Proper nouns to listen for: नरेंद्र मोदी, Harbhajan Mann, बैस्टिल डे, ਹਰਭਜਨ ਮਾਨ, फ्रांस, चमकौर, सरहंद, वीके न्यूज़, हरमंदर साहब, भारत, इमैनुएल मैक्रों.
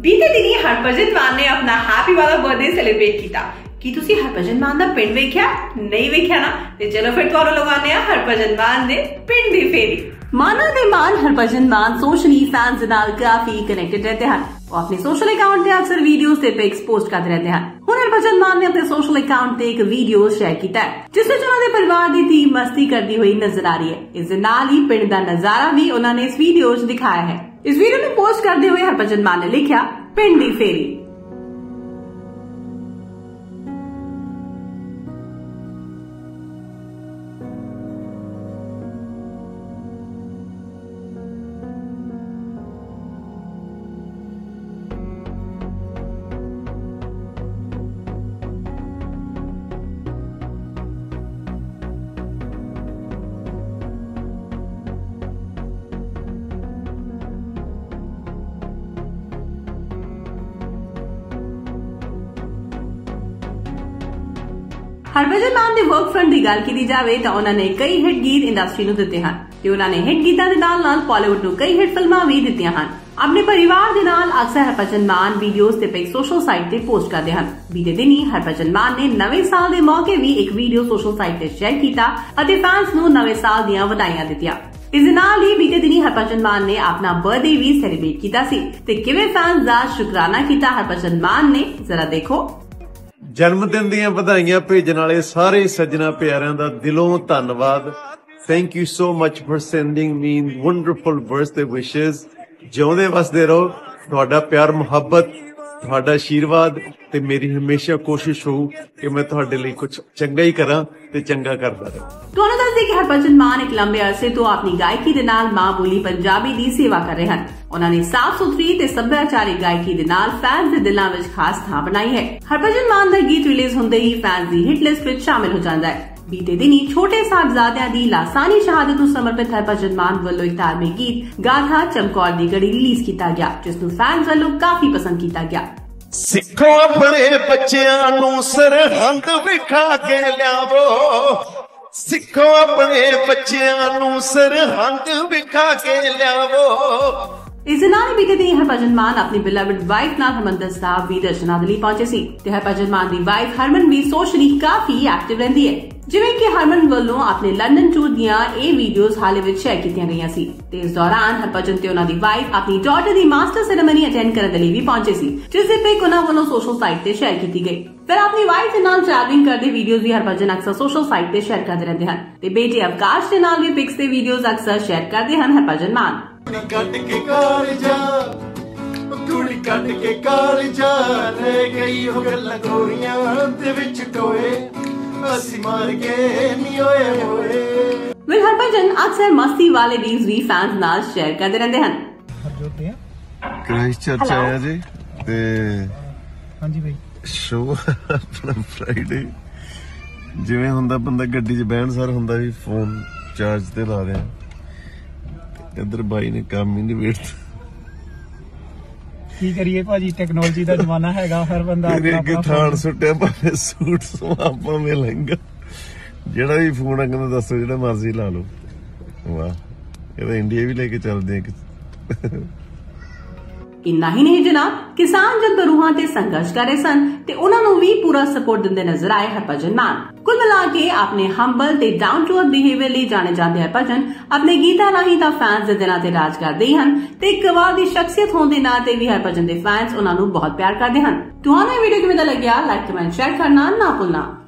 बीते दिनी हरभजन मान ने अपना हैप्पी वाला बर्थडे सेलिब्रेट किया। की तुसी हरभजन मान दा पिंड वेख्या? नहीं वेख्या ना? ते चलो फिर तुहानू लगाने आ हरभजन मान दे पिंड दी फेरी। माना दे मान हरभजन मान सोशली फैंस दे नाल काफी कनेक्टेड रहते हैं। वो अपने सोशल अकाउंट ते अक्सर वीडियोस ते पिक्स पोस्ट करते रहते हैं। हुण हरभजन मान ने अपने सोशल अकाउंट ते एक वीडियो शेयर किया है जिस विच उन्हां दे परिवार दी धी मस्ती करदी हुई नजर आ रही है। इस दे नाल ही पिंड दा नजारा भी उन्हां ने इस वीडियो च दिखाया है। इस वीडियो नूं पोस्ट करदे हुए हरभजन मान ने लिखा पिंड दी फेरी। हरभजन मान के वर्क फ्रंट की गल की जाए तो उन्होंने कई हिट गीत इंडस्ट्री को दिते हैं। उन्होंने हिट गीतों के नाल बॉलीवुड को कई हिट फिल्मां भी दी हैं। अपने परिवार के नाल अक्सर हरभजन मान वीडियोस ते पिक सोशल साइट ते पोस्ट करते हैं। बीते दिन ही हरभजन मान ने नवे साल के मौके भी एक वीडियो सोशल साइट ते शेयर किया और फैंस को नवे साल दी वधाइयां दित्तियां। इस नाल ही बीते दिन ही हरभजन मान ने अपना बर्थडे भी सेलिब्रेट किया सी ते किवें फैंस दा शुकराना किया हरभजन मान ने। जरा देखो। जन्मदिन ਦੀਆਂ ਵਧਾਈਆਂ ਭੇਜਣ ਵਾਲੇ ਸਾਰੇ ਸੱਜਣਾ ਪਿਆਰਿਆਂ ਦਾ ਦਿਲੋਂ ਧੰਨਵਾਦ। Thank you so much for sending me wonderful birthday wishes. ਜਿਉਂਦੇ ਵਸਦੇ ਰਹੋ। ਤੁਹਾਡਾ ਪਿਆਰ ਮੁਹੱਬਤ ਤੁਹਾਡਾ ਆਸ਼ੀਰਵਾਦ ਤੇ ਮੇਰੀ ਹਮੇਸ਼ਾ ਕੋਸ਼ਿਸ਼ ਹੋ ਕਿ ਮੈਂ ਤੁਹਾਡੇ ਲਈ ਕੁਝ ਚੰਗਾ ਹੀ ਕਰਾਂ ਤੇ ਚੰਗਾ ਕਰਦਾ ਰਹਾਂ। ਤੁਹਾਨੂੰ ਦੱਸਦੇ ਕਿ ਹਰਭਜਨ ਮਾਨ ਇੱਕ ਲੰਬੇ ਅਰਸੇ ਤੋਂ ਆਪਣੀ ਗਾਇਕੀ ਦੇ ਨਾਲ ਮਾਂ ਬੋਲੀ ਪੰਜਾਬੀ ਦੀ ਸੇਵਾ ਕਰ ਰਹੇ ਹਨ। उन्होंने साफ सुथरी ते सभ्याचारिक गायकी दे नाल फैंस दे दिलां विच खास थां बनाई है। हरभजन मान दा गीत रिलीज हुंदे ही फैंस दी हिट लिस्ट विच शामिल हो जांदा है। बीते दिन ही छोटे साहबजादियां दी लासानी शहादत नूं समर्पित हरभजन मान वल्लों एक धार्मिक गीत गाथा चमकौर दी घड़ी रिलीज किया गया जिस नूं फैंस वल्लों काफी पसंद किया गया। सिखो अपने बच्चों नूं सरहंद विखा के लियावो। सिखो अपने बच्चों नूं सरहंद विखा के लियावो। इस नाल बीते दिन हरभजन मान अपनी बिलवड वाइफ नाल हरमंदर साहब भी दर्शनां लई पहुंचे सी ते हरभजन मान दी वाइफ हरमन भी सोशली काफी एक्टिव रहिंदी है। जिवें कि हरमन वल्लों अपने लंदन टूर दियां ए वीडियोस हाले विच शेयर कीतियां गईयां सी ते इस दौरान हरभजन ते उन्हां दी वाइफ अपनी डॉटर दी मास्टर सेरेमनी अटेंड करन लई भी पहुंचे सी जिस दे पिक उन्हां वल्लों सोशल साइट ते शेयर कीती गई। फिर अपनी वाइफ के नाल ट्रैवलिंग करते वीडियोस भी हरभजन अक्सर सोशल साइट ते शेयर करते रहते हैं ते बेटे अवकाश के नाल भी पिक्स ते वीडियोस अक्सर शेयर करते हैं हरभजन मान। हरभजन अक्सर मस्ती वाले रील्स भी फैंस नाल शेयर करते रहते हैं। क्राइस्ट चर्च आया जी ते हां जी भाई शो अपना फ्राइडे जिवें हुंदा बंदा गड्डी च बैठण सार हुंदा भी फोन चार्ज ते ला दे। इधर भाई ने काम ही नहीं बैठता। ਕੀ ਕਰੀਏ ਭਾਜੀ ਟੈਕਨੋਲੋਜੀ ਦਾ ਜ਼ਮਾਨਾ ਹੈਗਾ। ਹਰ ਬੰਦਾ ਆਪਣਾ ਥਾਣ ਸੁੱਟਿਆ ਭਾਵੇਂ ਸੂਟ ਸਵਾਪਾਂ ਮੇ ਲੰਗਾ ਜਿਹੜਾ ਵੀ ਫੋਨ ਅੰਗਨ ਦੱਸੋ ਜਿਹੜਾ ਮਰਜ਼ੀ ਲਾ ਲਓ। ਵਾਹ ਇਹ ਤਾਂ ਇੰਡੀਆ ਵੀ ਲੈ ਕੇ ਚੱਲਦੇ ਆ। ਇੰਨਾ ਹੀ ਨਹੀਂ ਜਨਾਬ ਕਿਸਾਨ ਜਦ ਬਰੂਹਾਂ ਤੇ ਸੰਘਰਸ਼ ਕਰ ਰਹੇ ਸਨ ਤੇ ਉਹਨਾਂ ਨੂੰ ਵੀ ਪੂਰਾ ਸਪੋਰਟ ਦਿੰਦੇ ਨਜ਼ਰ ਆਏ ਹਰਭਜਨ ਮਾਨ। ਕੁੱਲ ਮਿਲਾ ਕੇ ਆਪਣੇ ਹੰਬਲ ਤੇ ਡਾਊਨ ਟੂ ਅਰਥ ਬਿਹੇਵੀਅਰ ਲਈ ਜਾਣੇ ਜਾਂਦੇ ਹਰਭਜਨ ਆਪਣੇ ਗੀਤਾਂ ਰਾਹੀਂ ਤਾਂ ਫੈਨਸ ਦੇ ਦਿਲਾਂ ਤੇ ਰਾਜ ਕਰਦੇ ਹੀ ਹਨ ਤੇ ਇੱਕ ਕਮਾਲ ਦੀ ਸ਼ਖਸੀਅਤ ਹੋਣ ਦੇ ਨਾਤੇ ਵੀ ਹਰਭਜਨ ਦੇ ਫੈਨਸ ਉਹਨਾਂ ਨੂੰ ਬਹੁਤ ਪਿਆਰ ਕਰਦੇ ਹਨ। ਤੁਹਾਨੂੰ ਇਹ ਵੀਡੀਓ ਕਿਵੇਂ ਦਾ ਲੱਗਿਆ ਲਾਈਕ ਕਮੈਂਟ ਸ਼ੇਅਰ ਕਰਨਾ ਨਾ ਭੁੱਲਣਾ।